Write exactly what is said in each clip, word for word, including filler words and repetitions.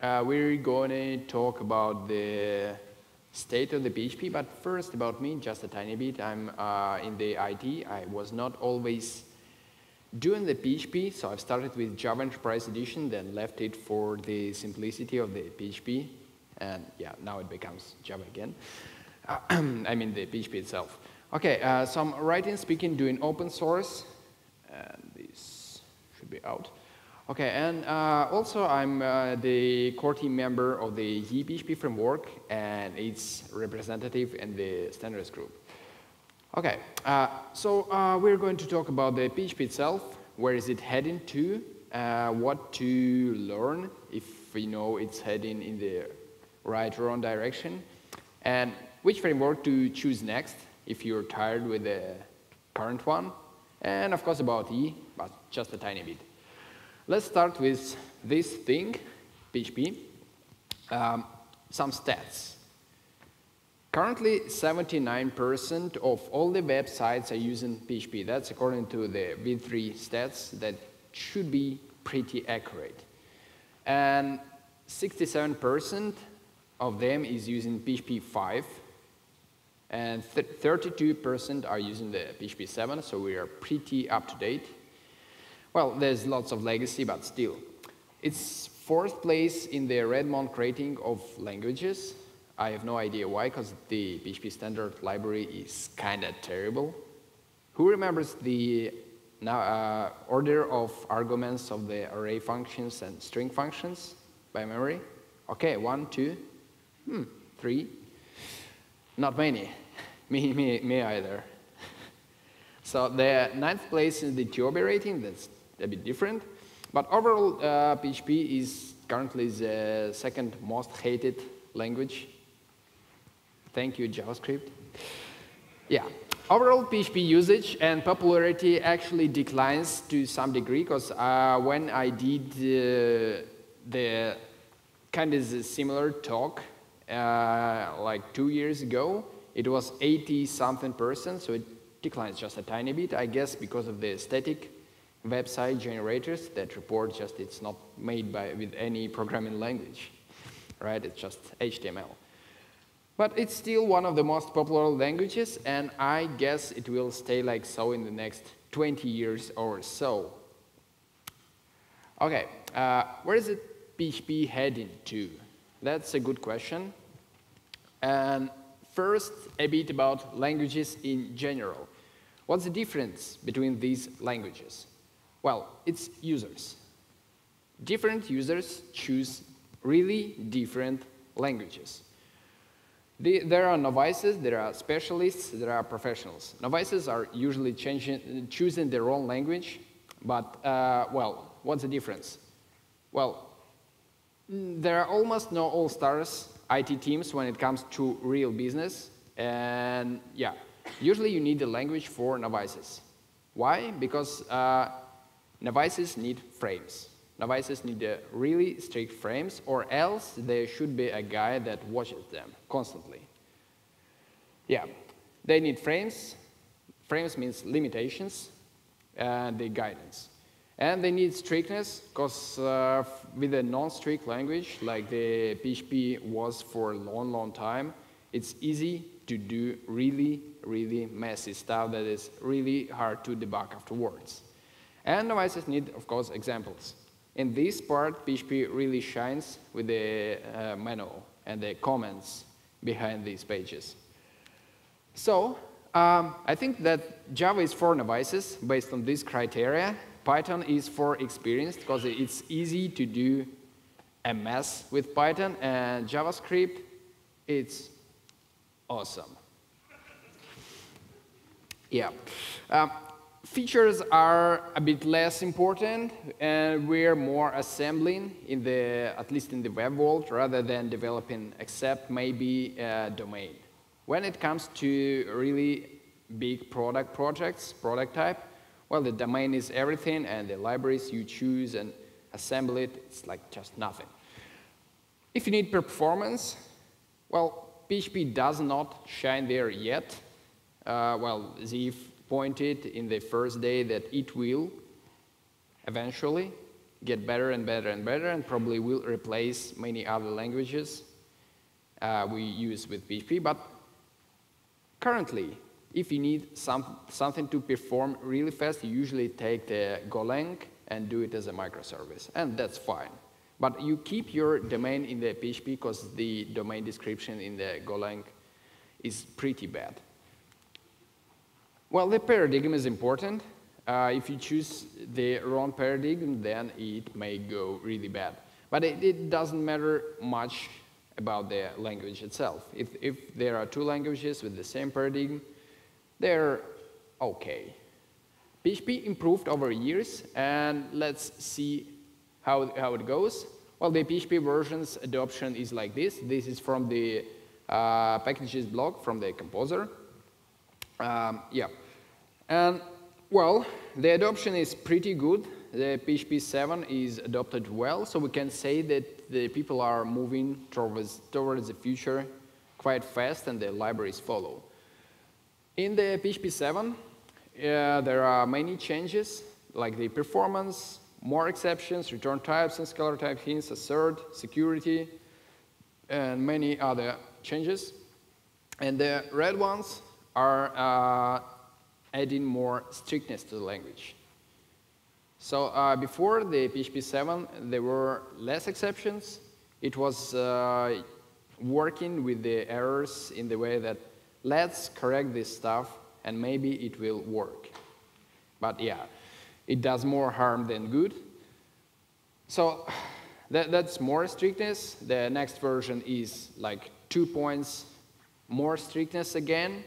Uh, we're going to talk about the state of the P H P, but first about me, just a tiny bit. I'm uh, in the I T. I was not always doing the P H P, so I've started with Java Enterprise Edition, then left it for the simplicity of the P H P, and yeah, now it becomes Java again. Uh, I mean the P H P itself. Okay, uh, so I'm writing, speaking, doing open source. Uh, this should be out. Okay, and uh, also I'm uh, the core team member of the Yii P H P framework and its representative in the standards group. Okay, uh, so uh, we're going to talk about the P H P itself, where is it heading to, uh, what to learn if we know it's heading in the right or wrong direction, and which framework to choose next if you're tired with the current one, and of course about Yii, but just a tiny bit. Let's start with this thing, P H P, um, some stats. Currently, seventy-nine percent of all the websites are using P H P. That's according to the V three stats that should be pretty accurate. And sixty-seven percent of them is using P H P five, and thirty-two percent are using the P H P seven, so we are pretty up to date. Well, there's lots of legacy, but still. It's fourth place in the RedMonk rating of languages. I have no idea why, because the P H P standard library is kind of terrible. Who remembers the uh, order of arguments of the array functions and string functions by memory? Okay, one, two, hmm, three. Not many. me, me, me either. So the ninth place is the TIOBE rating. That's a bit different, but overall uh, P H P is currently the second most hated language. Thank you, JavaScript. Yeah, overall P H P usage and popularity actually declines to some degree, because uh, when I did uh, the kind of the similar talk uh, like two years ago, it was eighty something percent, so it declines just a tiny bit, I guess, because of the static website generators that report just it's not made by with any programming language, right? It's just H T M L. But it's still one of the most popular languages, and I guess it will stay like so in the next twenty years or so. Okay, uh, where is it P H P heading to? That's a good question. And first, a bit about languages in general. What's the difference between these languages? Well, it's users. Different users choose really different languages. The, there are novices, there are specialists, there are professionals. Novices are usually changing, choosing their own language, but, uh, well, what's the difference? Well, there are almost no all-stars I T teams when it comes to real business, and yeah. Usually you need a language for novices. Why? Because uh, novices need frames. Novices need uh, really strict frames, or else there should be a guy that watches them constantly. Yeah, they need frames. Frames means limitations and the guidance. And they need strictness, because uh, with a non-strict language, like the P H P was for a long, long time, it's easy to do really, really messy stuff that is really hard to debug afterwards. And novices need, of course, examples. In this part, P H P really shines with the uh, manual and the comments behind these pages. So, um, I think that Java is for novices based on this criteria. Python is for experienced, because it's easy to do a mess with Python, and JavaScript, it's awesome. Yeah. Um, features are a bit less important, and we're more assembling in the, at least in the web world, rather than developing, except maybe a domain. When it comes to really big product projects, product type, well, the domain is everything, and the libraries you choose and assemble it, it's like just nothing. If you need performance, well, P H P does not shine there yet. Uh, well, Ziv pointed in the first day that it will eventually, get better and better and better, and probably will replace many other languages uh, we use with P H P. But currently, if you need some, something to perform really fast, you usually take the Golang and do it as a microservice, and that's fine. But you keep your domain in the P H P because the domain description in the Golang is pretty bad. Well, the paradigm is important. Uh, if you choose the wrong paradigm, then it may go really bad. But it, it doesn't matter much about the language itself. If, if there are two languages with the same paradigm, they're okay. P H P improved over years, and let's see how, how it goes. Well, the P H P version's adoption is like this. This is from the uh, packages blog from the composer. Um, yeah, and well, the adoption is pretty good. The P H P seven is adopted well, so we can say that the people are moving towards, towards the future quite fast, and the libraries follow. In the P H P seven, uh, there are many changes, like the performance, more exceptions, return types, and scalar type hints, assert, security, and many other changes. And the red ones are uh, adding more strictness to the language. So uh, before the P H P seven, there were less exceptions. It was uh, working with the errors in the way that let's correct this stuff and maybe it will work. But yeah, it does more harm than good. So that, that's more strictness. The next version is like two points more strictness again.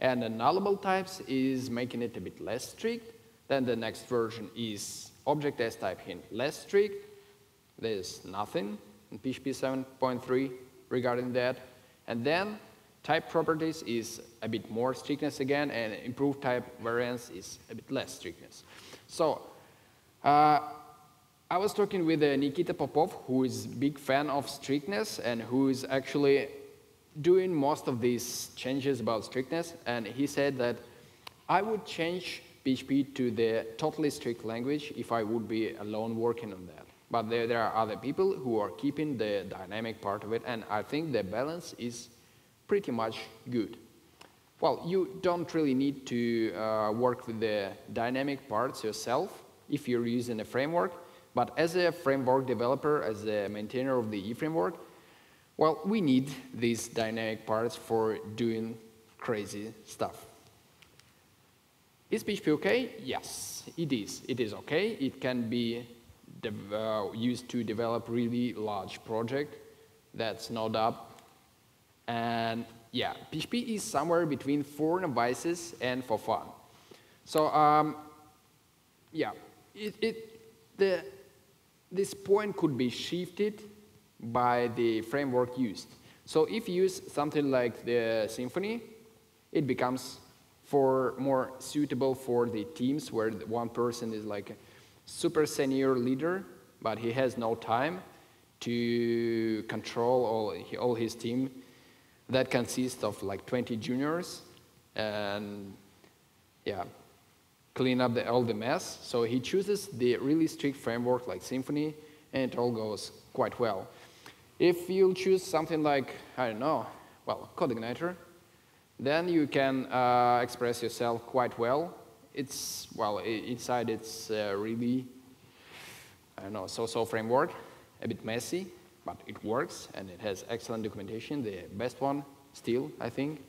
And the nullable types is making it a bit less strict. Then the next version is object as type hint less strict. There's nothing in P H P seven point three regarding that. And then type properties is a bit more strictness again, and improved type variance is a bit less strictness. So uh, I was talking with uh, Nikita Popov, who is a big fan of strictness and who is actually doing most of these changes about strictness, and he said that I would change P H P to the totally strict language if I would be alone working on that. But there, there are other people who are keeping the dynamic part of it, and I think the balance is pretty much good. Well, you don't really need to uh, work with the dynamic parts yourself if you're using a framework, but as a framework developer, as a maintainer of the Yii framework, well, we need these dynamic parts for doing crazy stuff. Is P H P okay? Yes, it is. It is okay. It can be uh, used to develop really large projects. That's no doubt. And yeah, P H P is somewhere between for novices and for fun. So um, yeah, it, it, the, this point could be shifted by the framework used. So if you use something like the Symfony, it becomes for more suitable for the teams where one person is like a super senior leader, but he has no time to control all, all his team that consists of like twenty juniors, and yeah, clean up the, all the mess. So he chooses the really strict framework like Symfony, and it all goes quite well. If you choose something like, I don't know, well, CodeIgniter, then you can uh, express yourself quite well. It's, well, inside it's uh, really, I don't know, so-so framework, a bit messy, but it works, and it has excellent documentation, the best one still, I think.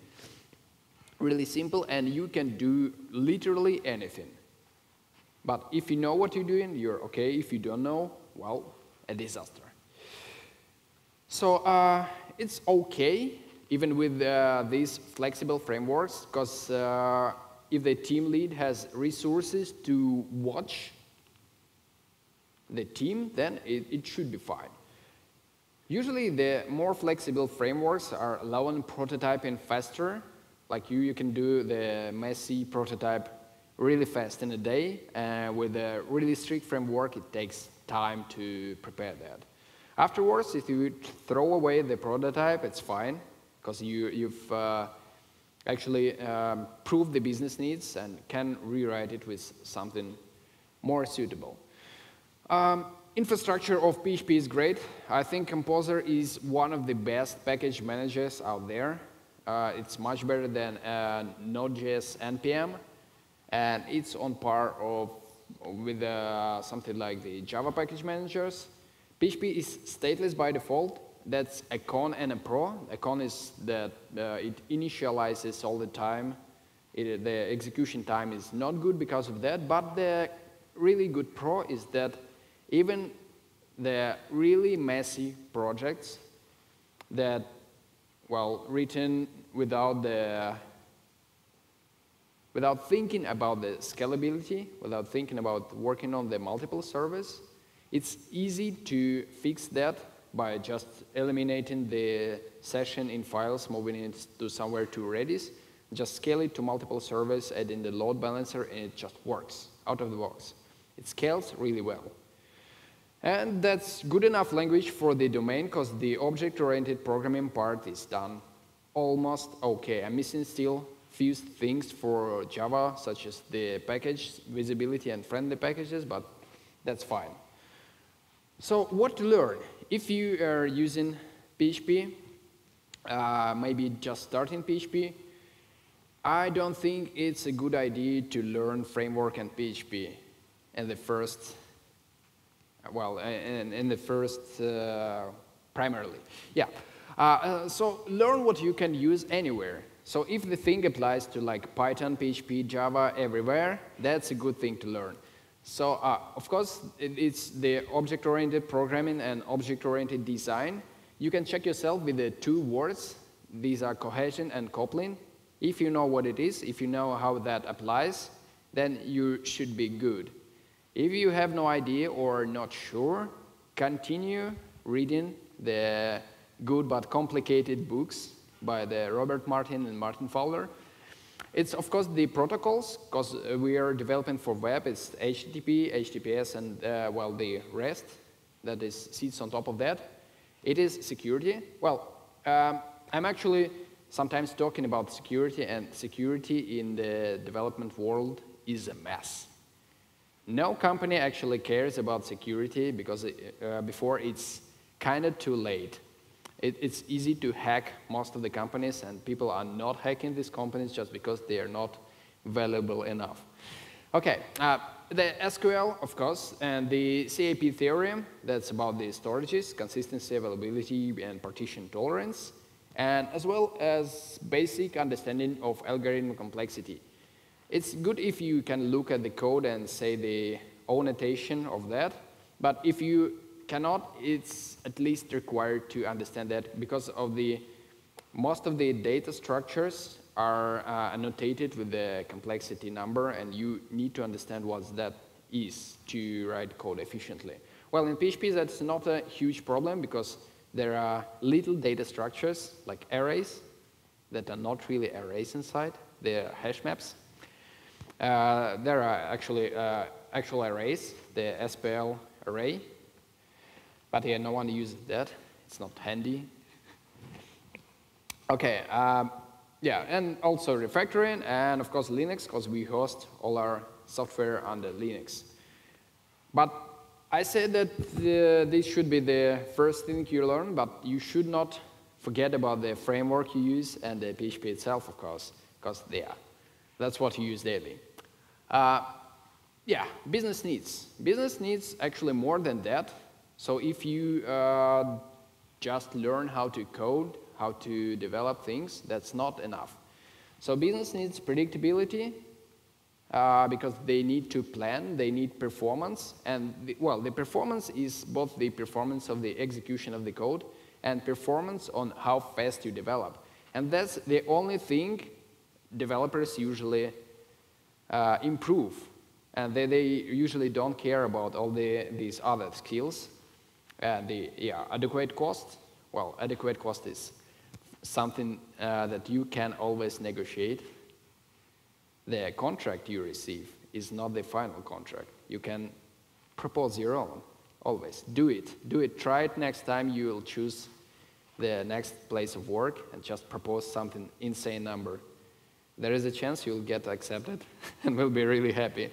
Really simple, and you can do literally anything. But if you know what you're doing, you're okay. If you don't know, well, a disaster. So uh, it's okay, even with uh, these flexible frameworks, because uh, if the team lead has resources to watch the team, then it, it should be fine. Usually the more flexible frameworks are allowing prototyping faster. Like you, you can do the messy prototype really fast in a day. Uh, with a really strict framework, it takes time to prepare that. Afterwards, if you throw away the prototype, it's fine, because you, you've uh, actually um, proved the business needs and can rewrite it with something more suitable. Um, Infrastructure of P H P is great. I think Composer is one of the best package managers out there. Uh, it's much better than uh, Node.js N P M, and it's on par of, with uh, something like the Java package managers. P H P is stateless by default. That's a con and a pro. A con is that uh, it initializes all the time. It, the execution time is not good because of that, but the really good pro is that even the really messy projects that, well, written without the, without thinking about the scalability, without thinking about working on the multiple servers, it's easy to fix that by just eliminating the session in files, moving it to somewhere to Redis, just scale it to multiple servers, add in the load balancer, and it just works out of the box. It scales really well. And that's good enough language for the domain because the object-oriented programming part is done almost okay. I'm missing still few things for Java, such as the package visibility and friendly packages, but that's fine. So what to learn? If you are using P H P, uh, maybe just starting P H P, I don't think it's a good idea to learn framework and P H P in the first Well, in, in the first, uh, primarily, yeah. Uh, uh, so learn what you can use anywhere. So if the thing applies to like Python, P H P, Java, everywhere, that's a good thing to learn. So uh, of course, it, it's the object-oriented programming and object-oriented design. You can check yourself with the two words. These are cohesion and coupling. If you know what it is, if you know how that applies, then you should be good. If you have no idea or not sure, continue reading the good but complicated books by the Robert Martin and Martin Fowler. It's of course the protocols, because we are developing for web, it's H T T P, H T T P S, and uh, well, the REST that is sits on top of that. It is security. Well, um, I'm actually sometimes talking about security, and security in the development world is a mess. No company actually cares about security because uh, before it's kind of too late. It, it's easy to hack most of the companies, and people are not hacking these companies just because they are not valuable enough. Okay, uh, the S Q L, of course, and the C A P theorem, that's about the storages, consistency, availability, and partition tolerance, and as well as basic understanding of algorithm complexity. It's good if you can look at the code and say the annotation of that, but if you cannot, it's at least required to understand that because of the most of the data structures are uh, annotated with the complexity number, and you need to understand what that is to write code efficiently. Well, in P H P that's not a huge problem because there are little data structures like arrays that are not really arrays inside, they're hash maps. Uh, there are actually uh, actual arrays, the S P L array, but yeah, no one uses that. It's not handy. Okay, um, yeah, and also refactoring, and of course Linux, because we host all our software under Linux. But I said that uh, this should be the first thing you learn, but you should not forget about the framework you use and the P H P itself, of course, because they are. That's what you use daily. Uh, yeah, business needs. Business needs actually more than that. So if you uh, just learn how to code, how to develop things, that's not enough. So business needs predictability uh, because they need to plan, they need performance, and the, well, the performance is both the performance of the execution of the code and performance on how fast you develop. And that's the only thing developers usually uh, improve, and they, they usually don't care about all the, these other skills. And the yeah, adequate cost, well, adequate cost is something uh, that you can always negotiate. The contract you receive is not the final contract. You can propose your own, always. Do it, do it, try it next time you will choose the next place of work and just propose something insane number. There is a chance you'll get accepted and will be really happy.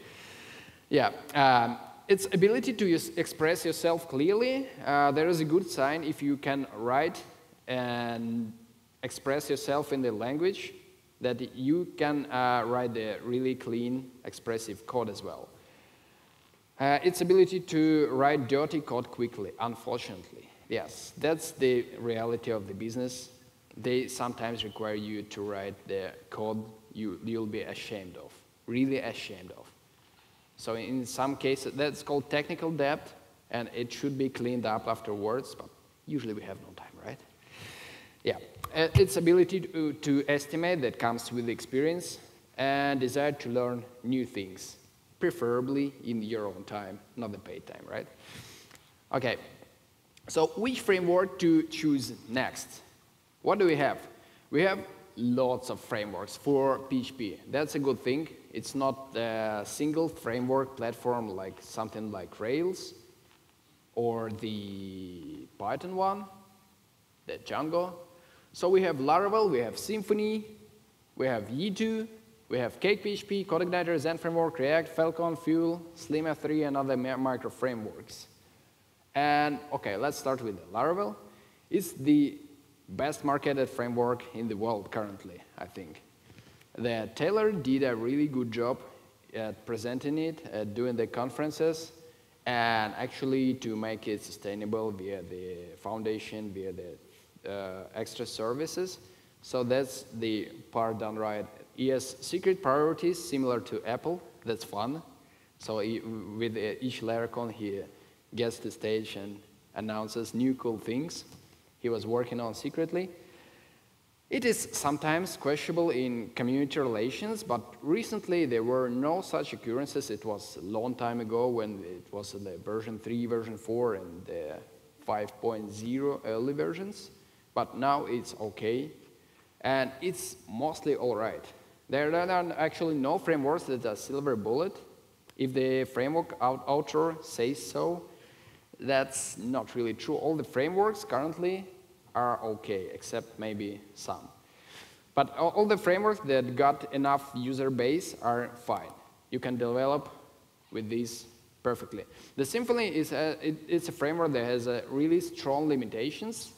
Yeah, um, its ability to use, express yourself clearly. Uh, there is a good sign if you can write and express yourself in the language, that you can uh, write the really clean, expressive code as well. Uh, its ability to write dirty code quickly, unfortunately. Yes, that's the reality of the business. They sometimes require you to write the code you, you'll be ashamed of, really ashamed of. So in some cases, that's called technical debt, and it should be cleaned up afterwards, but usually we have no time, right? Yeah. Uh, its ability to, to estimate that comes with experience and desire to learn new things, preferably in your own time, not the paid time, right? Okay, so which framework to choose next? What do we have? We have lots of frameworks for P H P. That's a good thing. It's not a single framework platform like something like Rails or the Python one, the Django. So we have Laravel, we have Symfony, we have Yii, we have Cake P H P, CodeIgniter, Zend Framework, React, Falcon, Fuel, Slim F three, and other micro frameworks. And okay, let's start with Laravel. It's the best marketed framework in the world currently, I think. The Taylor did a really good job at presenting it, at doing the conferences, and actually to make it sustainable via the foundation, via the Uh, extra services. So that's the part done right. Yes, secret priorities similar to Apple. That's fun. So he, with each Laracon, he gets to stage and announces new cool things he was working on secretly. It is sometimes questionable in community relations, but recently there were no such occurrences. It was a long time ago when it was the version three, version four, and the five point oh early versions. But now it's okay, and it's mostly all right. There are actually no frameworks that are silver bullet. If the framework author says so, that's not really true. All the frameworks currently are okay, except maybe some. But all the frameworks that got enough user base are fine. You can develop with these perfectly. The Symfony is a, it, it's a framework that has a really strong limitations.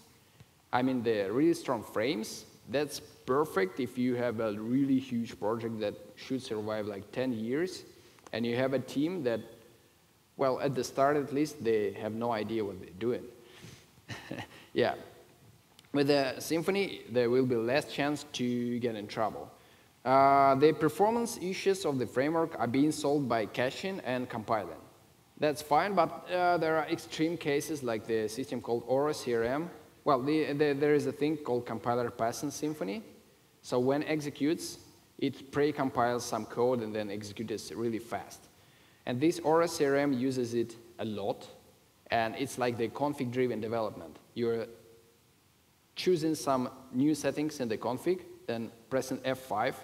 I mean, the really strong frames, that's perfect if you have a really huge project that should survive like ten years, and you have a team that, well, at the start at least, they have no idea what they're doing. Yeah. With the Symfony, there will be less chance to get in trouble. Uh, the performance issues of the framework are being solved by caching and compiling. That's fine, but uh, there are extreme cases like the system called Aura C R M. Well, the, the, there is a thing called compiler pass in Symfony. So when executes, it pre-compiles some code and then executes really fast. And this Aura C R M uses it a lot, and it's like the config-driven development. You're choosing some new settings in the config, then pressing F five,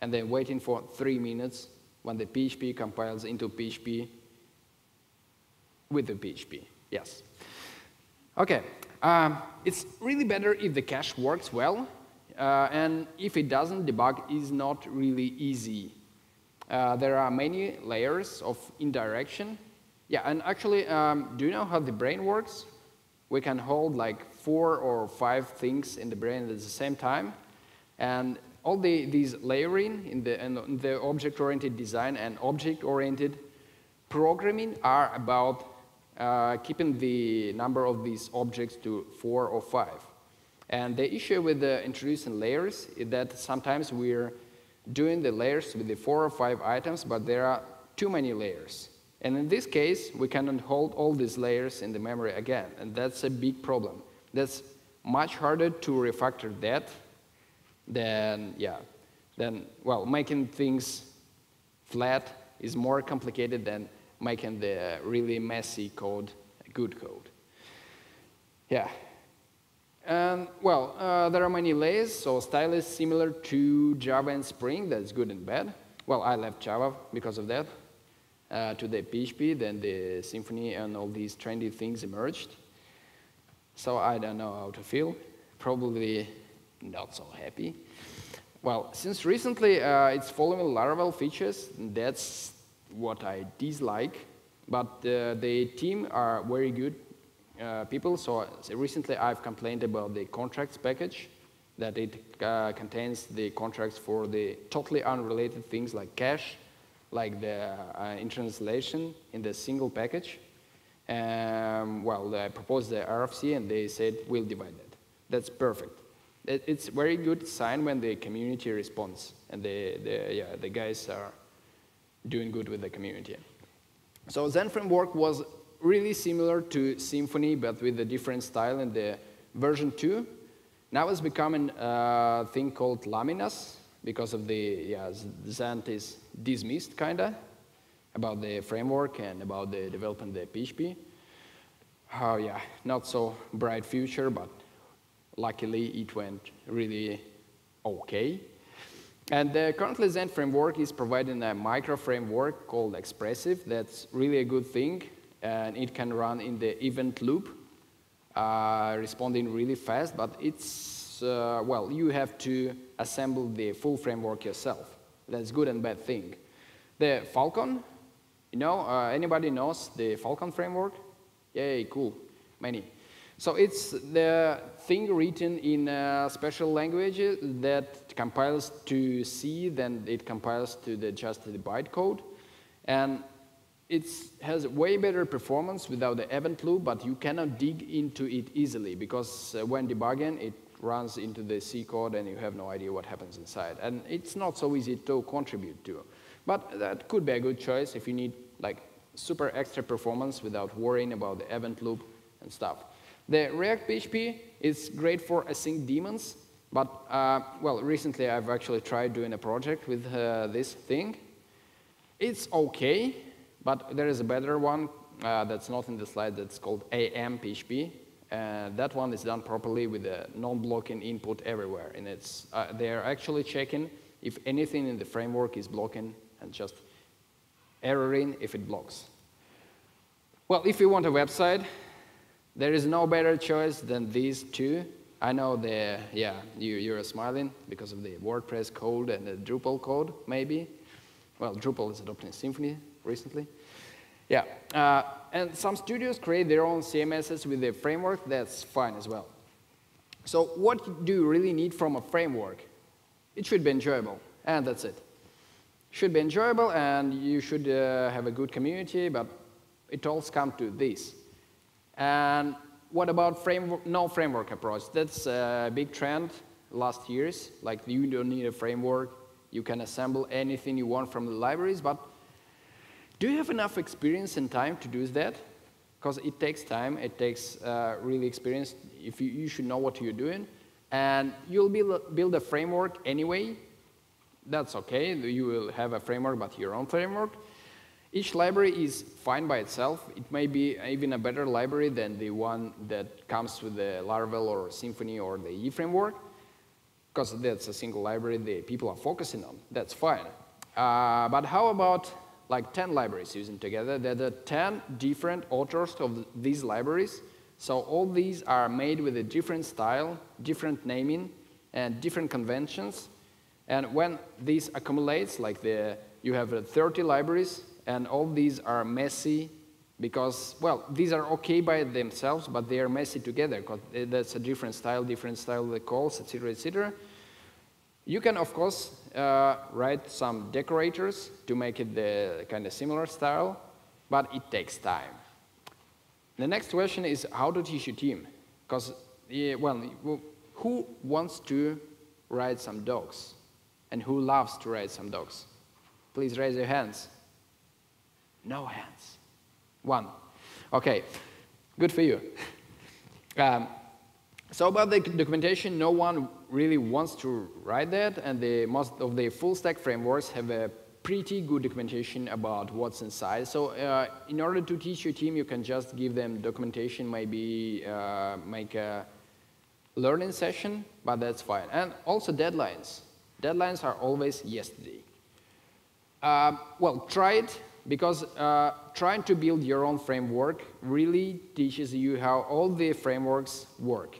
and then waiting for three minutes when the P H P compiles into P H P with the P H P. Yes. Okay. Um, it's really better if the cache works well, uh, and if it doesn't, debug is not really easy. Uh, there are many layers of indirection. Yeah, and actually, um, do you know how the brain works? We can hold like four or five things in the brain at the same time, and all the, these layering in the, in the object-oriented design and object-oriented programming are about Uh, keeping the number of these objects to four or five. And the issue with the introducing layers is that sometimes we're doing the layers with the four or five items, but there are too many layers. And in this case, we cannot hold all these layers in the memory again, and that's a big problem. That's much harder to refactor that than, yeah, than, well, making things flat is more complicated than making the really messy code a good code. Yeah. And, well, uh, there are many layers, so style is similar to Java and Spring, that's good and bad. Well, I left Java because of that, uh, to the P H P, then the Symfony and all these trendy things emerged. So I don't know how to feel, probably not so happy. Well, since recently uh, it's following Laravel features, that's what I dislike, But uh, the team are very good uh, people. So recently I've complained about the contracts package, that it uh, contains the contracts for the totally unrelated things like cache, like the uh, intranslation in the single package. Um, well, I proposed the R F C and they said, we'll divide that. That's perfect. It, it's very good sign when the community responds and the, the, yeah, the guys are doing good with the community. So Zend Framework was really similar to Symfony, but with a different style in the version two. Now it's becoming a thing called Laminas, because of the, yeah, Zend is dismissed, kinda, about the framework and about the development of the P H P. Oh yeah, not so bright future, but luckily it went really okay. And uh, currently Zend Framework is providing a micro framework called Expressive. That's really a good thing, and it can run in the event loop, uh, responding really fast, but it's, uh, well, you have to assemble the full framework yourself. That's good and bad thing. The Falcon, you know, uh, anybody knows the Falcon framework? Yay, cool, many. So it's the thing written in a special language that compiles to C, then it compiles to the just the bytecode. And it has way better performance without the event loop, but you cannot dig into it easily, because when debugging, it runs into the C code and you have no idea what happens inside. And it's not so easy to contribute to. But that could be a good choice if you need like super extra performance without worrying about the event loop and stuff. The React P H P is great for async daemons, but uh, well, recently I've actually tried doing a project with uh, this thing. It's okay, but there is a better one uh, that's not in the slide, that's called A M P H P. Uh, that one is done properly with a non-blocking input everywhere, and it's uh, they are actually checking if anything in the framework is blocking and just erroring if it blocks. Well, if you want a website, there is no better choice than these two. I know the, yeah, you, you're smiling because of the WordPress code and the Drupal code, maybe. Well, Drupal is adopting Symfony recently. Yeah, uh, and some studios create their own C M Ss with a framework. That's fine as well. So what do you really need from a framework? It should be enjoyable, and that's it. Should be enjoyable, and you should uh, have a good community, but it all comes to this. And what about framework, no framework approach? That's a big trend last years. Like, you don't need a framework. You can assemble anything you want from the libraries, but do you have enough experience and time to do that? Because it takes time. It takes uh, really experience. If you, you should know what you're doing. And you'll build, build a framework anyway. That's OK. You will have a framework, but your own framework. Each library is fine by itself. It may be even a better library than the one that comes with the Laravel or Symfony or the Yii framework, because that's a single library the people are focusing on. That's fine. Uh, but how about like ten libraries using together? There are ten different authors of these libraries. So all these are made with a different style, different naming, and different conventions. And when this accumulates, like the, you have thirty libraries, and all these are messy because, well, these are okay by themselves, but they are messy together because that's a different style, different style of the calls, et cetera, et cetera. You can, of course, uh, write some decorators to make it the kind of similar style, but it takes time. The next question is how to teach your team? Because, yeah, well, who wants to write some docs? And who loves to write some docs? Please raise your hands. No hands. One. OK, good for you. um, so about the documentation, no one really wants to write that. And the, most of the full stack frameworks have a pretty good documentation about what's inside. So uh, in order to teach your team, you can just give them documentation, maybe uh, make a learning session, but that's fine. And also deadlines. Deadlines are always yesterday. Uh, well, try it. Because uh, trying to build your own framework really teaches you how all the frameworks work.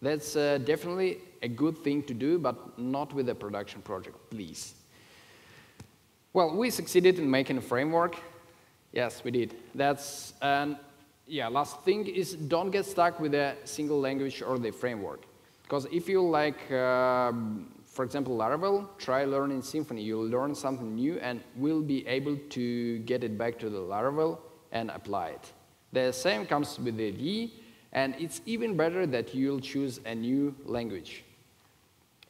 That's uh, definitely a good thing to do, but not with a production project, please. Well, we succeeded in making a framework. Yes, we did. That's an, yeah. Last thing is don't get stuck with a single language or the framework, because if you like, uh, for example, Laravel, try learning Symfony. You'll learn something new and will be able to get it back to the Laravel and apply it. The same comes with the Yii, and it's even better that you'll choose a new language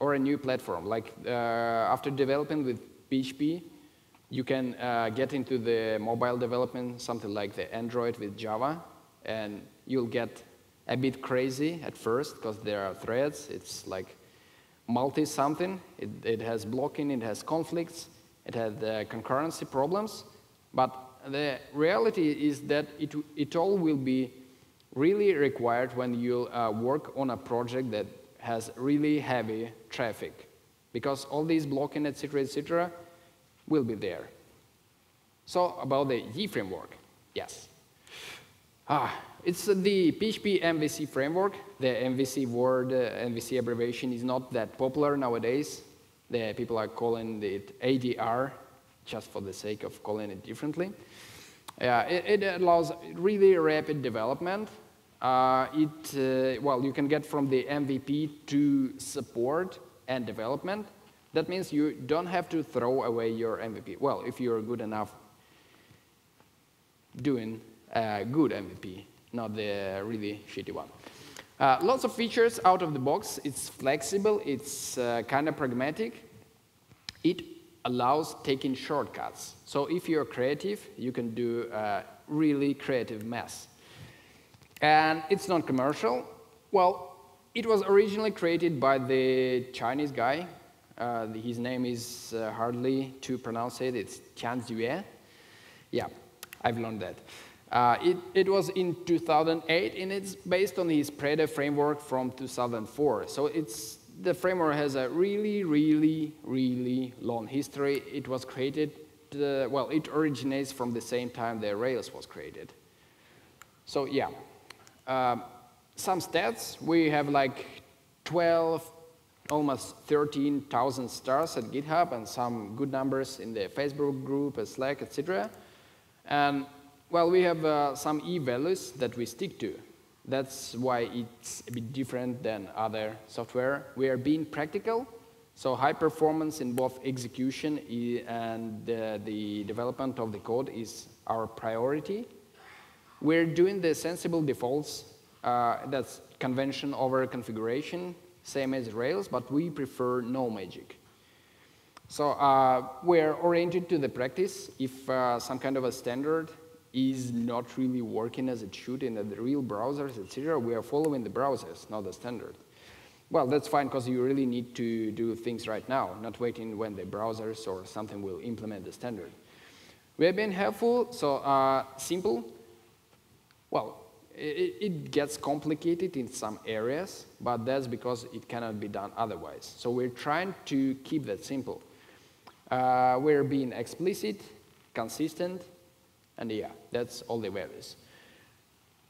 or a new platform. Like uh, after developing with P H P, you can uh, get into the mobile development, something like the Android with Java, and you'll get a bit crazy at first because there are threads. It's like multi-something. It, it has blocking, it has conflicts, it has uh, concurrency problems, but the reality is that it, it all will be really required when you uh, work on a project that has really heavy traffic, because all these blocking, et cetera, et cetera, will be there. So about the Yii framework, yes. Ah, it's the P H P M V C framework. The M V C word, uh, M V C abbreviation is not that popular nowadays. The people are calling it A D R, just for the sake of calling it differently. Uh, it, it allows really rapid development. Uh, it, uh, well, you can get from the M V P to support and development. That means you don't have to throw away your M V P. Well, if you're good enough doing a good M V P, not the really shitty one. Uh, lots of features out of the box. It's flexible. It's uh, kind of pragmatic. It allows taking shortcuts. So if you're creative, you can do a really creative mess. And it's not commercial. Well, it was originally created by the Chinese guy. Uh, his name is uh, hardly to pronounce it. It's Tian Zhue. Yeah, I've learned that. Uh, it, it was in two thousand eight, and it's based on his Preda framework from two thousand four. So it's the framework has a really, really, really long history. It was created, uh, well, it originates from the same time the Rails was created. So yeah, um, some stats. We have like twelve, almost thirteen thousand stars at GitHub, and some good numbers in the Facebook group, Slack, et cetera. And well, we have uh, some E values that we stick to. That's why it's a bit different than other software. We are being practical, so high performance in both execution and uh, the development of the code is our priority. We're doing the sensible defaults, uh, that's convention over configuration, same as Rails, but we prefer no magic. So uh, we're oriented to the practice. If uh, some kind of a standard is not really working as it should in the real browsers, et cetera, we are following the browsers, not the standard. Well, that's fine, because you really need to do things right now, not waiting when the browsers or something will implement the standard. We have been helpful, so uh, simple. Well, it, it gets complicated in some areas, but that's because it cannot be done otherwise. So we're trying to keep that simple. Uh, we're being explicit, consistent, and yeah, that's all the values.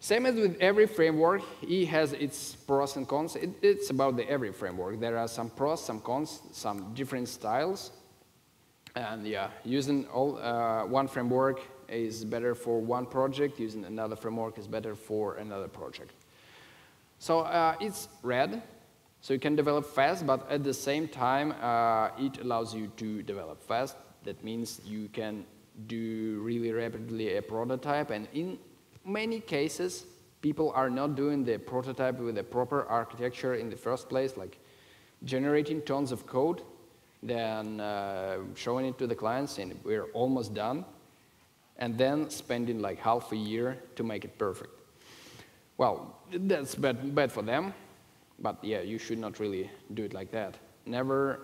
Same as with every framework, Yii has its pros and cons. It, it's about the every framework. There are some pros, some cons, some different styles. And yeah, using all, uh, one framework is better for one project. Using another framework is better for another project. So uh, it's red. So you can develop fast, but at the same time, uh, it allows you to develop fast. That means you can do really rapidly a prototype, and in many cases people are not doing the prototype with the proper architecture in the first place, like generating tons of code, then uh, showing it to the clients and we're almost done, and then spending like half a year to make it perfect. Well, that's bad, bad for them, but yeah, you should not really do it like that. Never,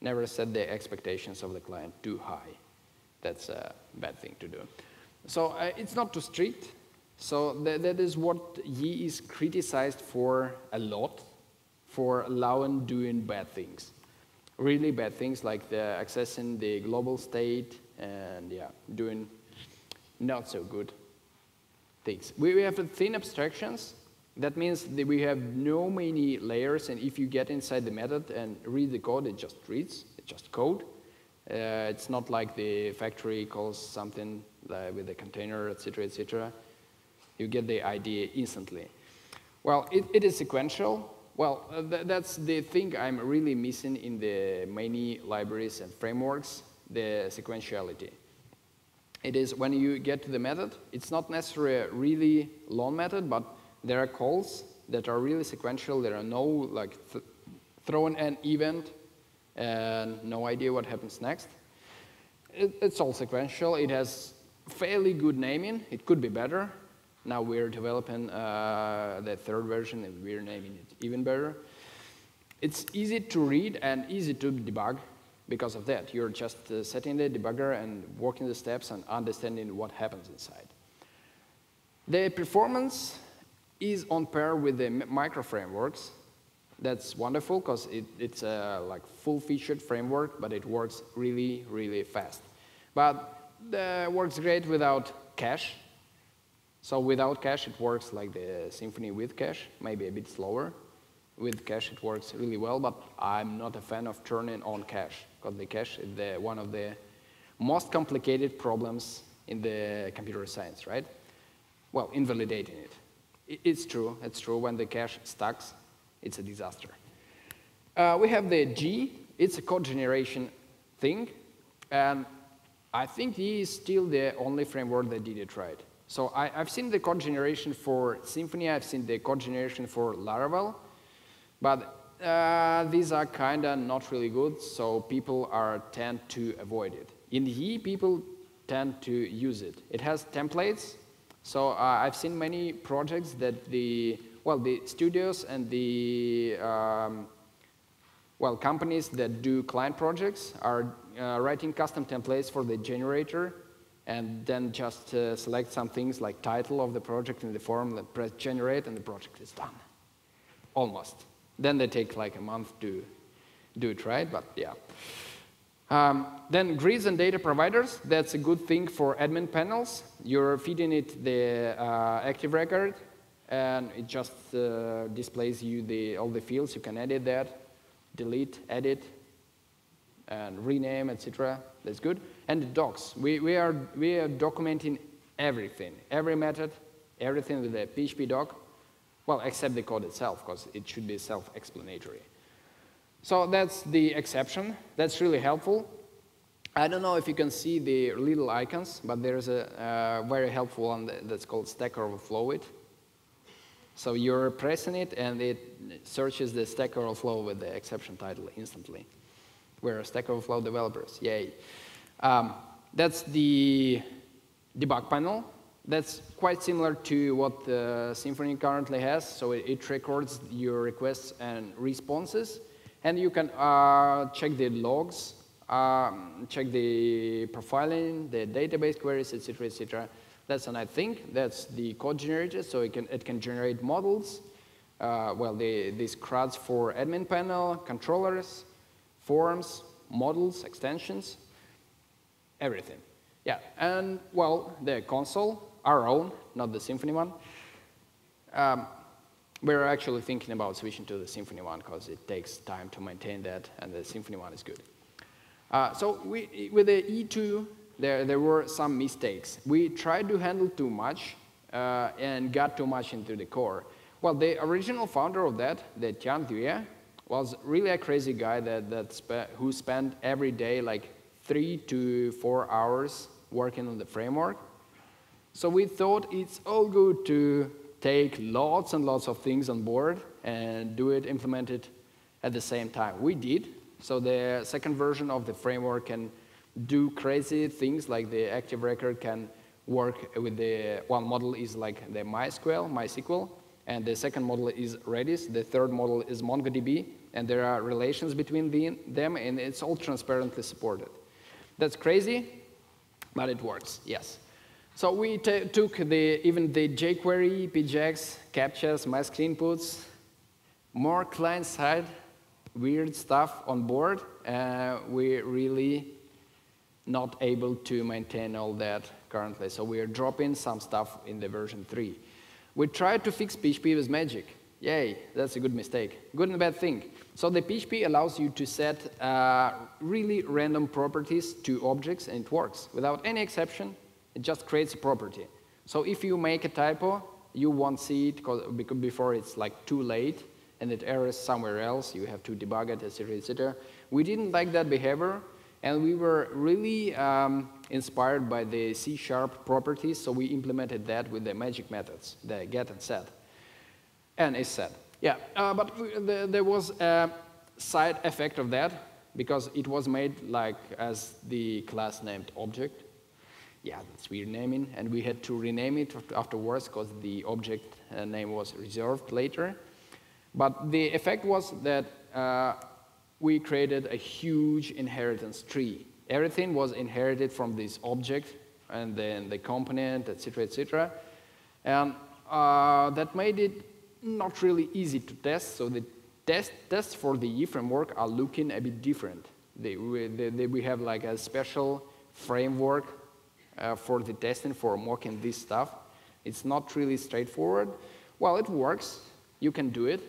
never set the expectations of the client too high. That's a bad thing to do. So uh, it's not too strict. So th that is what Yii is criticized for a lot, for allowing doing bad things. Really bad things, like the accessing the global state and yeah, doing not so good things. We, we have thin abstractions. That means that we have no many layers, and if you get inside the method and read the code, it just reads, it just code. Uh, it's not like the factory calls something uh, with a container, et cetera, et cetera. You get the idea instantly. Well, it, it is sequential. Well, uh, th that's the thing I'm really missing in the many libraries and frameworks, the sequentiality. It is when you get to the method, it's not necessarily a really long method, but there are calls that are really sequential. There are no like th thrown an event and no idea what happens next. It, it's all sequential. It has fairly good naming. It could be better. Now we're developing uh, the third version and we're naming it even better. It's easy to read and easy to debug because of that. You're just uh, setting the debugger and walking the steps and understanding what happens inside. The performance is on par with the micro frameworks. That's wonderful because it, it's a like full-featured framework, but it works really, really fast. But it uh, works great without cache. So without cache, it works like the Symfony with cache, maybe a bit slower. With cache, it works really well, but I'm not a fan of turning on cache because the cache is the, one of the most complicated problems in the computer science, right? Well, invalidating it. it it's true. It's true. When the cache stacks, it's a disaster. Uh, we have the G. It's a code generation thing. And I think Yii is still the only framework that did it right. So I, I've seen the code generation for Symfony. I've seen the code generation for Laravel. But uh, these are kind of not really good, so people are tend to avoid it. In Yii, people tend to use it. It has templates. So uh, I've seen many projects that the Well, the studios and the um, well companies that do client projects are uh, writing custom templates for the generator, and then just uh, select some things like title of the project in the form, then press generate, and the project is done. Almost. Then they take like a month to do it right, but yeah. Um, then grids and data providers. That's a good thing for admin panels. You're feeding it the uh, active record, and it just uh, displays you the, all the fields. You can edit that, delete, edit, and rename, et cetera. That's good. And the docs. We, we, are, we are documenting everything, every method, everything with a P H P doc, well, except the code itself, because it should be self-explanatory. So that's the exception. That's really helpful. I don't know if you can see the little icons, but there's a uh, very helpful one that's called Stack Overflow it. So you're pressing it, and it searches the Stack Overflow with the exception title instantly. We're Stack Overflow developers, yay. Um, that's the debug panel. That's quite similar to what the Symfony currently has. So it, it records your requests and responses. And you can uh, check the logs, um, check the profiling, the database queries, et cetera, et cetera. That's an I think. That's the code generator, so it can, it can generate models. Uh, well, the, these C R U Ds for admin panel, controllers, forms, models, extensions, everything. Yeah, and well, the console, our own, not the Symfony one. Um, we're actually thinking about switching to the Symfony one because it takes time to maintain that, and the Symfony one is good. Uh, so we, with the E two, There, there were some mistakes. We tried to handle too much uh, and got too much into the core. Well, the original founder of that, the Tian Due, was really a crazy guy that, that spe who spent every day like three to four hours working on the framework. So we thought it's all good to take lots and lots of things on board and do it, implement it at the same time. We did. So the second version of the framework can do crazy things like the active record can work with the one model is like the MySQL, MySQL, and the second model is Redis, the third model is MongoDB, and there are relations between the, them, and it's all transparently supported. That's crazy, but it works, yes. So we took the, even the jQuery, P J A X, captchas, mask inputs, more client-side weird stuff on board. Uh, we really not able to maintain all that currently. So we are dropping some stuff in the version three. We tried to fix P H P with magic. Yay, that's a good mistake. Good and bad thing. So the P H P allows you to set uh, really random properties to objects, and it works. Without any exception, it just creates a property. So if you make a typo, you won't see it because before it's like too late and it errors somewhere else. You have to debug it, et cetera, et cetera. We didn't like that behavior, and we were really um, inspired by the C sharp properties, so we implemented that with the magic methods, the get and set, and is set. Yeah, uh, but the, there was a side effect of that because it was made like as the class named object. Yeah, that's weird naming, and we had to rename it afterwards because the object name was reserved later. But the effect was that uh, we created a huge inheritance tree. Everything was inherited from this object, and then the component, et cetera, et cetera. And uh, that made it not really easy to test, so the test, tests for the Yii framework are looking a bit different. They, we, they, they, we have like a special framework uh, for the testing, for mocking this stuff. It's not really straightforward. Well, it works. You can do it.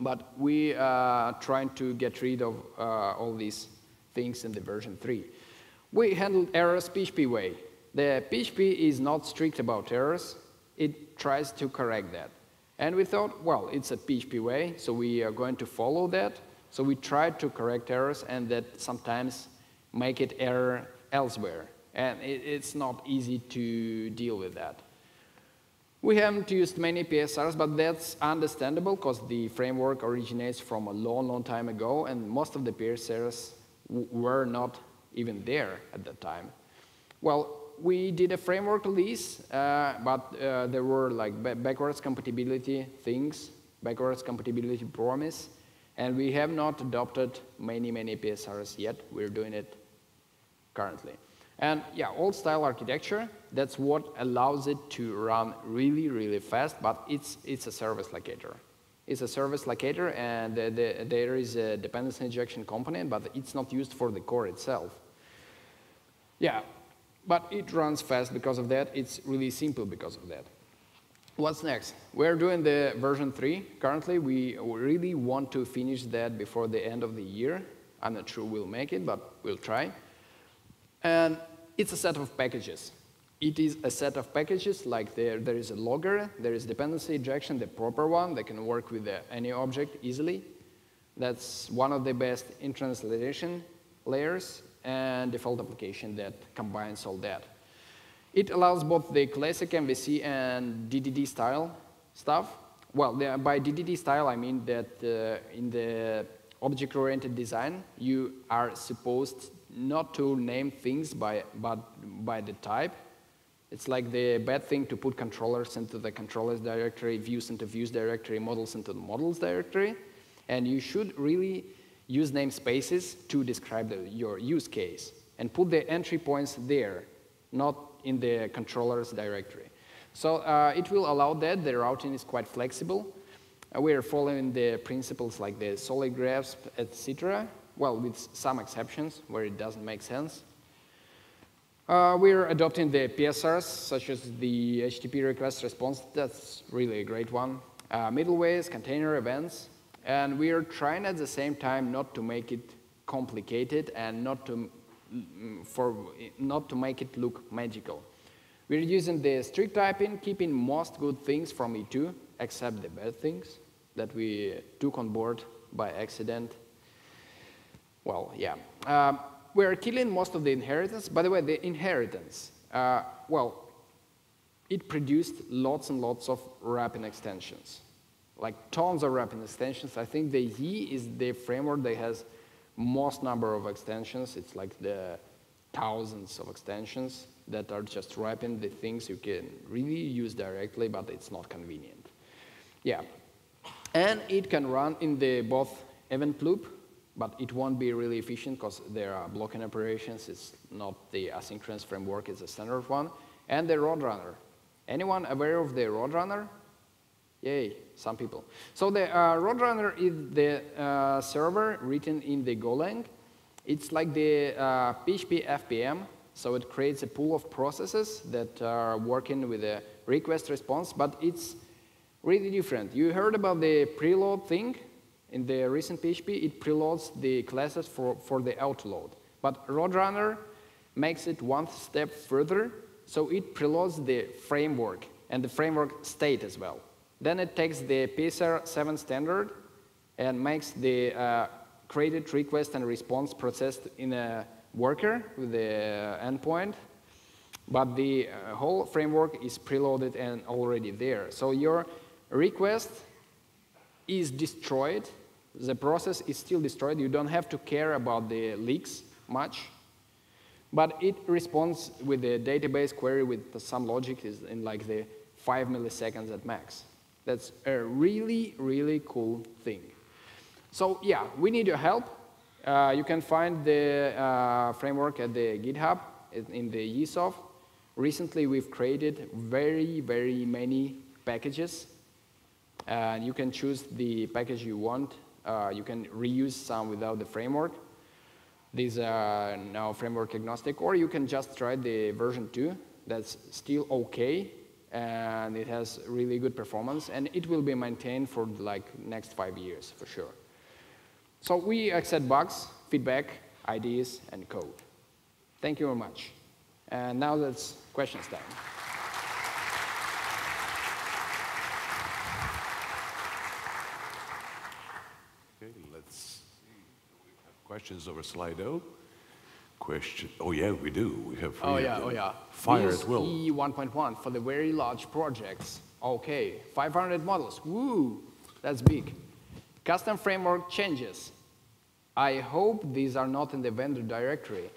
But we are trying to get rid of uh, all these things in the version three. We handled errors P H P way. The P H P is not strict about errors. It tries to correct that. And we thought, well, it's a P H P way, so we are going to follow that. So we tried to correct errors, and that sometimes make it error elsewhere. And it, it's not easy to deal with that. We haven't used many P S Rs, but that's understandable because the framework originates from a long, long time ago, and most of the P S Rs were not even there at that time. Well, we did a framework release, uh, but uh, there were like ba backwards compatibility things, backwards compatibility promise, and we have not adopted many, many P S Rs yet. We're doing it currently. And yeah, old style architecture, that's what allows it to run really, really fast, but it's, it's a service locator. It's a service locator, and the, the, there is a dependency injection component, but it's not used for the core itself. Yeah. But it runs fast because of that. It's really simple because of that. What's next? We're doing the version three. Currently, we really want to finish that before the end of the year. I'm not sure we'll make it, but we'll try. And it's a set of packages. It is a set of packages, like there, there is a logger, there is dependency injection, the proper one that can work with any object easily. That's one of the best in-translation layers, and default application that combines all that. It allows both the classic M V C and D D D style stuff. Well, the, by D D D style, I mean that uh, in the object-oriented design, you are supposed not to name things by, but by the type. It's like the bad thing to put controllers into the controllers directory, views into views directory, models into the models directory. And you should really use namespaces to describe the, your use case, and put the entry points there, not in the controllers directory. So uh, it will allow that. The routing is quite flexible. Uh, we are following the principles like the solid graphs, et cetera. Well, with some exceptions where it doesn't make sense. Uh, we are adopting the P S Rs, such as the H T T P request response. That's really a great one. Uh, middleways, container events. And we are trying at the same time not to make it complicated and not to, for, not to make it look magical. We're using the strict typing, keeping most good things from E two, except the bad things that we took on board by accident. Well, yeah. Um, we are killing most of the inheritance. By the way, the inheritance, uh, well, it produced lots and lots of wrapping extensions. Like tons of wrapping extensions. I think the Yii is the framework that has most number of extensions. It's like the thousands of extensions that are just wrapping the things you can really use directly, but it's not convenient. Yeah, and it can run in the both event loop, but it won't be really efficient because there are blocking operations. It's not the asynchronous framework, it's a standard one. And the Roadrunner. Anyone aware of the Roadrunner? Yay, some people. So the uh, Roadrunner is the uh, server written in the Golang. It's like the uh, P H P F P M, so it creates a pool of processes that are working with a request response, but it's really different. You heard about the preload thing? in the recent P H P, it preloads the classes for, for the autoload. But Roadrunner makes it one step further, so it preloads the framework and the framework state as well. Then it takes the P S R seven standard and makes the uh, created request and response processed in a worker with the endpoint, but the uh, whole framework is preloaded and already there. So your request is destroyed, the process is still destroyed, you don't have to care about the leaks much, but it responds with a database query with some logic is in like the five milliseconds at max. That's a really, really cool thing. So yeah, we need your help. Uh, you can find the uh, framework at the GitHub, in the Yii soft. Recently, we've created very, very many packages. And uh, you can choose the package you want. Uh, you can reuse some without the framework. These are now framework agnostic. Or you can just try the version two. That's still OK. And it has really good performance. And it will be maintained for like next five years, for sure. So we accept bugs, feedback, ideas, and code. Thank you very much. And now that's questions time. Okay, let's see. We have questions over Slido. Question. Oh yeah, we do. We have. Oh yeah, oh yeah. Fire at will. E one point one for the very large projects. Okay, five hundred models. Woo, that's big. Custom framework changes. I hope these are not in the vendor directory.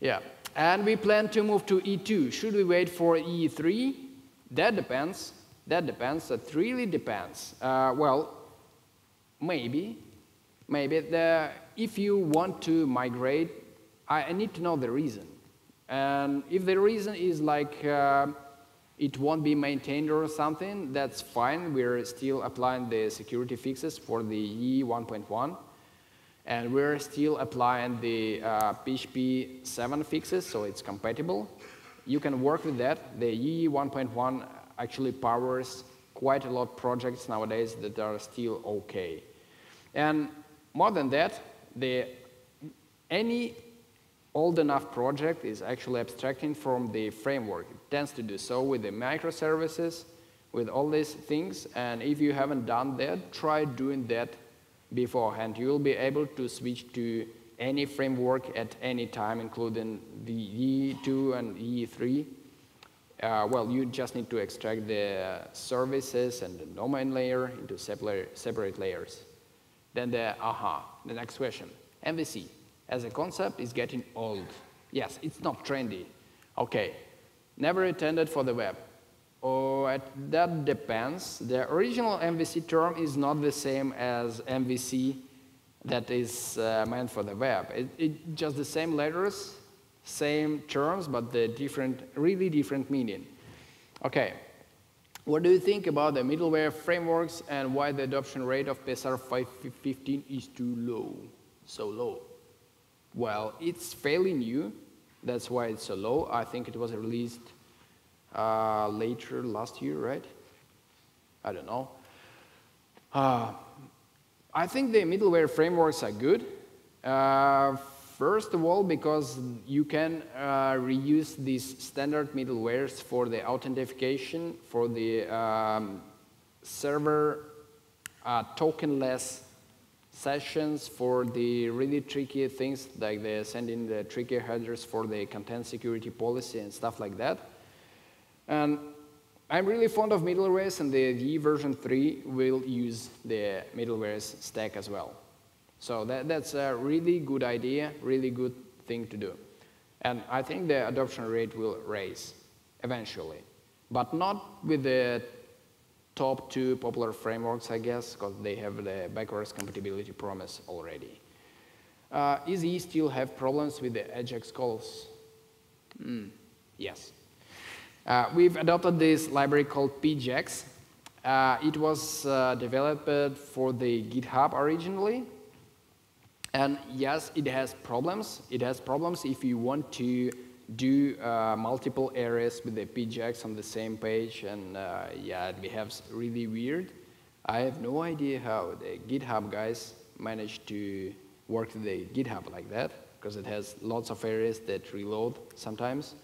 Yeah, and we plan to move to E two. Should we wait for E three? That depends. That depends. That really depends. Uh, well, maybe. Maybe. The, if you want to migrate, I, I need to know the reason. And if the reason is like uh, it won't be maintained or something, that's fine. We're still applying the security fixes for the E one point one. And we're still applying the uh, P H P seven fixes, so it's compatible. You can work with that. The Yii one point one actually powers quite a lot of projects nowadays that are still OK. And more than that, the, any old enough project is actually abstracting from the framework. It tends to do so with the microservices, with all these things. And if you haven't done that, try doing that beforehand. You will be able to switch to any framework at any time, including the E two and E three. Uh, well, you just need to extract the services and the domain layer into separate, separate layers. Then the aha, the next question. M V C as a concept is getting old. Yes, it's not trendy. Okay, never intended for the web. Oh, it, that depends. The original M V C term is not the same as M V C that is uh, meant for the web. It, it just the same letters, same terms, but the different, really different meaning. Okay, what do you think about the middleware frameworks and why the adoption rate of P S R five fifteen is too low, so low? Well, it's fairly new. That's why it's so low. I think it was released Uh, later last year, right? I don't know. Uh, I think the middleware frameworks are good. Uh, first of all, because you can uh, reuse these standard middlewares for the authentication, for the um, server uh, tokenless sessions, for the really tricky things like the sending the tricky headers for the content security policy and stuff like that. And I'm really fond of middlewares, and the Yii version three will use the middlewares stack as well. So that, that's a really good idea, really good thing to do. And I think the adoption rate will rise eventually, but not with the top two popular frameworks, I guess, because they have the backwards compatibility promise already. Uh, is Yii still have problems with the AJAX calls? Mm, yes. Uh, we've adopted this library called P J A X. Uh, it was uh, developed for the GitHub originally. And yes, it has problems. It has problems if you want to do uh, multiple areas with the P J A X on the same page. And uh, yeah, it behaves really weird. I have no idea how the GitHub guys managed to work the GitHub like that, because it has lots of areas that reload sometimes.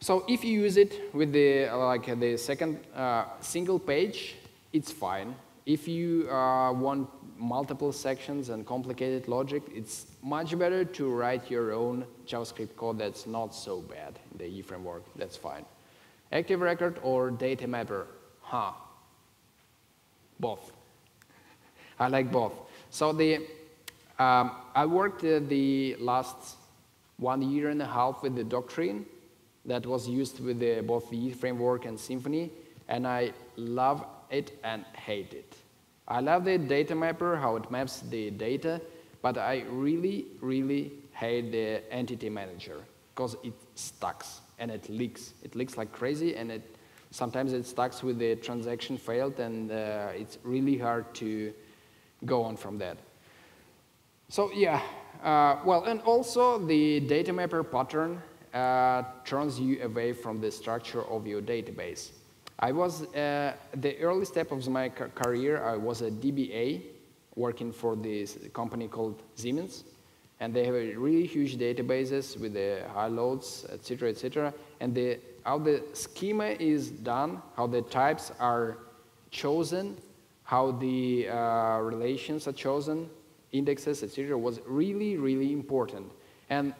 So if you use it with the, like, the second uh, single page, it's fine. If you uh, want multiple sections and complicated logic, it's much better to write your own JavaScript code that's not so bad in the Yii framework. That's fine. Active record or data mapper? Huh. Both. I like both. So the, um, I worked uh, the last one year and a half with the Doctrine that was used with the, both the Yii framework and Symfony, and I love it and hate it. I love the data mapper, how it maps the data, but I really, really hate the entity manager because it stacks and it leaks. It leaks like crazy, and it sometimes it stacks with the transaction failed, and uh, it's really hard to go on from that. So yeah, uh, well, and also the data mapper pattern uh, turns you away from the structure of your database. I was, uh, the early step of my career, I was a D B A working for this company called Siemens, and they have a really huge databases with the high loads, et cetera, et cetera, and the, how the schema is done, how the types are chosen, how the uh, relations are chosen, indexes, et cetera, was really, really important. And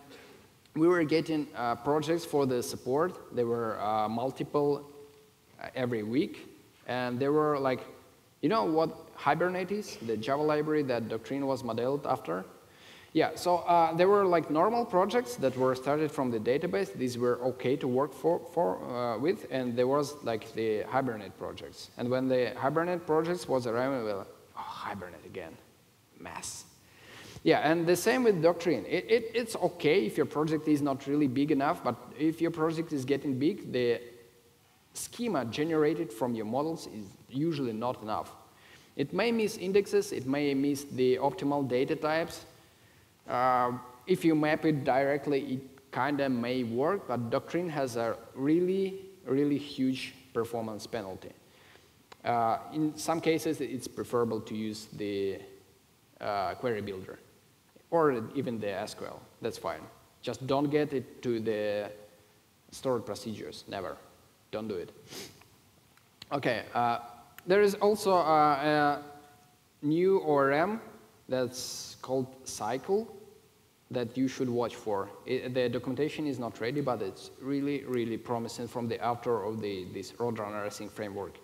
we were getting uh, projects for the support. There were uh, multiple every week, and they were like, you know what Hibernate is, the Java library that Doctrine was modeled after? Yeah, so uh, there were like normal projects that were started from the database. These were okay to work for, for uh, with, and there was like the Hibernate projects. And when the Hibernate projects was around, we were like, oh, Hibernate again, mess. Yeah, and the same with Doctrine. It, it, it's okay if your project is not really big enough, but if your project is getting big, the schema generated from your models is usually not enough. It may miss indexes, it may miss the optimal data types. Uh, if you map it directly, it kind of may work, but Doctrine has a really, really huge performance penalty. Uh, in some cases, it's preferable to use the uh, query builder or even the S Q L. That's fine. Just don't get it to the stored procedures, never. Don't do it. Okay, uh, there is also a, a new O R M that's called Cycle that you should watch for. It, the documentation is not ready, but it's really, really promising from the author of the, this Roadrunner async framework.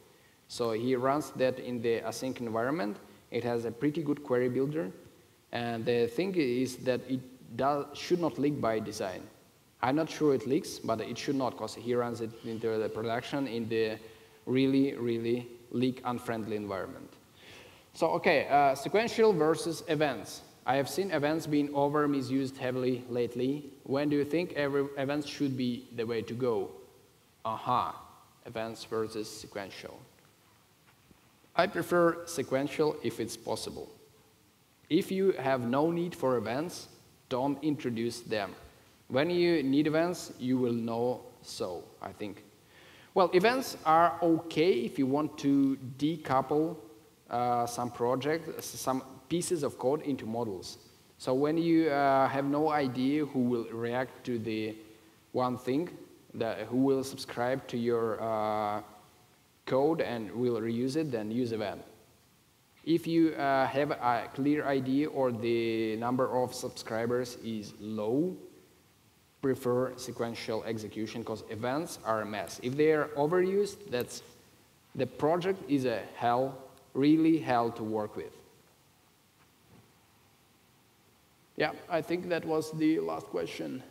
So he runs that in the async environment. It has a pretty good query builder. And the thing is that it does, should not leak by design. I'm not sure it leaks, but it should not, because he runs it into the production in the really, really leak-unfriendly environment. So, okay, uh, sequential versus events. I have seen events being over misused heavily lately. When do you think every events should be the way to go? Aha, uh-huh. Events versus sequential. I prefer sequential if it's possible. If you have no need for events, don't introduce them. When you need events, you will know so, I think. Well, events are okay if you want to decouple uh, some project, some pieces of code into models. So when you uh, have no idea who will react to the one thing, that who will subscribe to your uh, code and will reuse it, then use event. If you uh, have a clear idea or the number of subscribers is low, prefer sequential execution because events are a mess. If they are overused, that's, the project is a hell, really hell to work with. Yeah, I think that was the last question.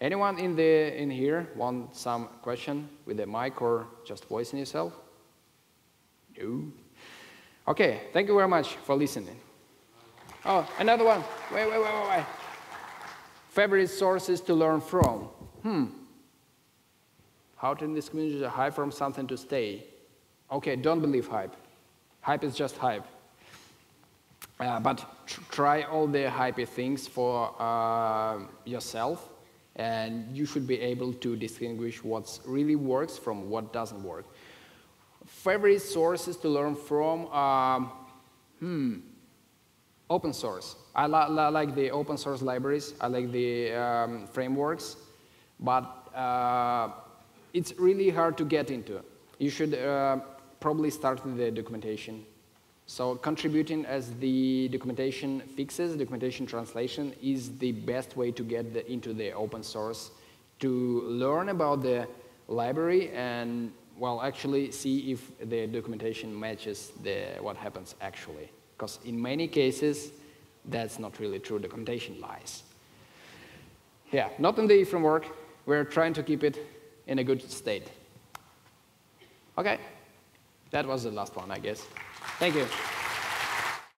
Anyone in, the, in here want some question with a mic or just voicing yourself? No? Okay, thank you very much for listening. Oh, another one. Wait, wait, wait, wait, wait. Favorite sources to learn from. Hmm. How to distinguish a hype from something to stay? Okay, don't believe hype. Hype is just hype. Uh, but tr try all the hypey things for uh, yourself, and you should be able to distinguish what really works from what doesn't work. Favorite sources to learn from? Um, hmm, open source. I li li like the open source libraries. I like the um, frameworks, but uh, it's really hard to get into. You should uh, probably start with the documentation. So contributing as the documentation fixes, documentation translation is the best way to get the, into the open source, to learn about the library and, well, actually see if the documentation matches the, what happens actually. Because in many cases, that's not really true. Documentation lies. Yeah, not in the framework. We're trying to keep it in a good state. OK, that was the last one, I guess. Thank you.